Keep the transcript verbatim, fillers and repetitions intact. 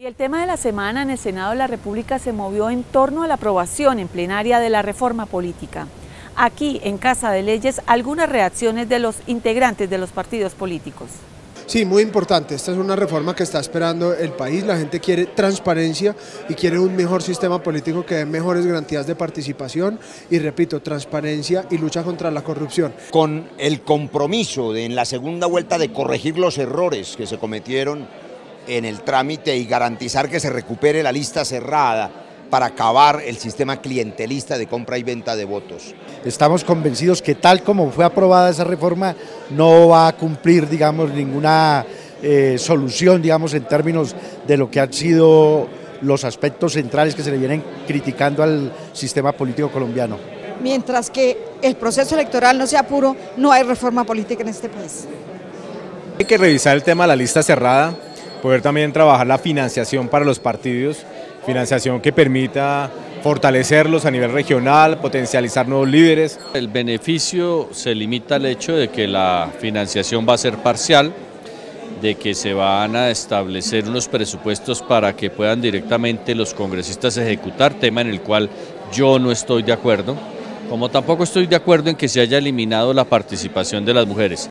Y el tema de la semana en el Senado de la República se movió en torno a la aprobación en plenaria de la reforma política. Aquí, en Casa de Leyes, algunas reacciones de los integrantes de los partidos políticos. Sí, muy importante. Esta es una reforma que está esperando el país. La gente quiere transparencia y quiere un mejor sistema político que dé mejores garantías de participación y, repito, transparencia y lucha contra la corrupción. Con el compromiso de en la segunda vuelta de corregir los errores que se cometieron en el trámite y garantizar que se recupere la lista cerrada para acabar el sistema clientelista de compra y venta de votos. Estamos convencidos que tal como fue aprobada esa reforma no va a cumplir, digamos, ninguna eh, solución, digamos, en términos de lo que han sido los aspectos centrales que se le vienen criticando al sistema político colombiano. Mientras que el proceso electoral no sea puro, no hay reforma política en este país. Hay que revisar el tema de la lista cerrada, poder también trabajar la financiación para los partidos, financiación que permita fortalecerlos a nivel regional, potencializar nuevos líderes. El beneficio se limita al hecho de que la financiación va a ser parcial, de que se van a establecer unos presupuestos para que puedan directamente los congresistas ejecutar, tema en el cual yo no estoy de acuerdo, como tampoco estoy de acuerdo en que se haya eliminado la participación de las mujeres.